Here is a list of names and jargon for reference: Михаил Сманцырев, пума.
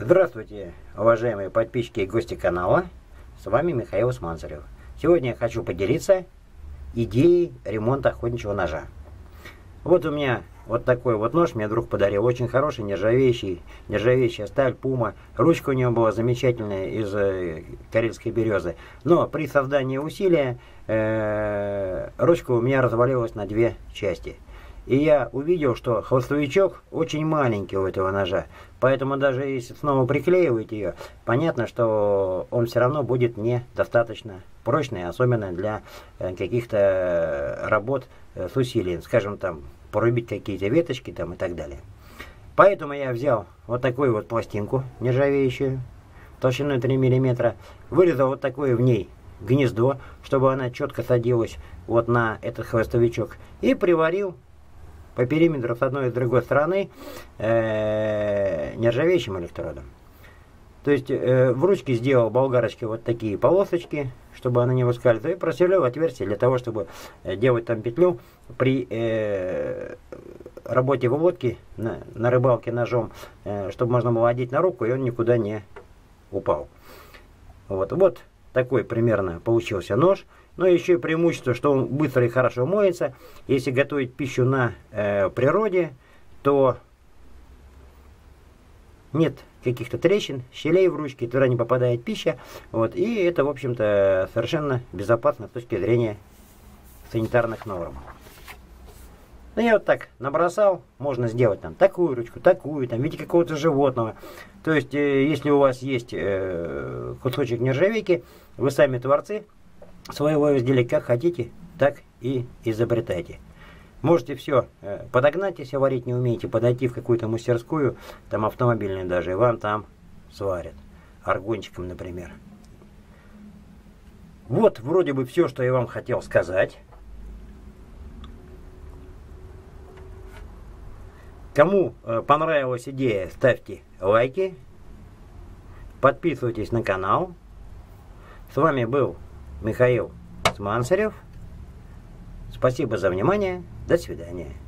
Здравствуйте, уважаемые подписчики и гости канала. С вами Михаил Сманцырев. Сегодня я хочу поделиться идеей ремонта охотничьего ножа. Вот у меня вот такой вот нож мне друг подарил. Очень хороший, нержавеющая сталь, пума. Ручка у него была замечательная, из карельской березы. Но при создании усилия ручка у меня развалилась на две части. И я увидел, что хвостовичок очень маленький у этого ножа. Поэтому даже если снова приклеивать ее, понятно, что он все равно будет недостаточно прочный, особенно для каких-то работ с усилием. Скажем, там, порубить какие-то веточки там, и так далее. Поэтому я взял вот такую вот пластинку нержавеющую, толщиной 3 мм. Вырезал вот такое в ней гнездо, чтобы она четко садилась вот на этот хвостовичок. И приварил по периметру с одной и с другой стороны нержавеющим электродом. То есть в ручке сделал болгарочки вот такие полосочки, чтобы она не выскальзывала, и просверлил отверстие для того, чтобы делать там петлю при работе в лодке, на рыбалке ножом, чтобы можно было одеть на руку, и он никуда не упал. Вот такой примерно получился нож. Но еще и преимущество, что он быстро и хорошо моется. Если готовить пищу на природе, то нет каких-то трещин, щелей в ручке, туда не попадает пища. Вот, и это, в общем-то, совершенно безопасно с точки зрения санитарных норм. Ну, я вот так набросал. Можно сделать там такую ручку, такую, там в виде какого-то животного. То есть, если у вас есть кусочек нержавейки, вы сами творцы своего изделия, как хотите, так и изобретайте. Можете все подогнать, если варить не умеете, подойти в какую-то мастерскую, там автомобильную даже, и вам там сварят. Аргончиком, например. Вот вроде бы все, что я вам хотел сказать. Кому понравилась идея, ставьте лайки. Подписывайтесь на канал. С вами был Михаил Сманцырев. Спасибо за внимание. До свидания.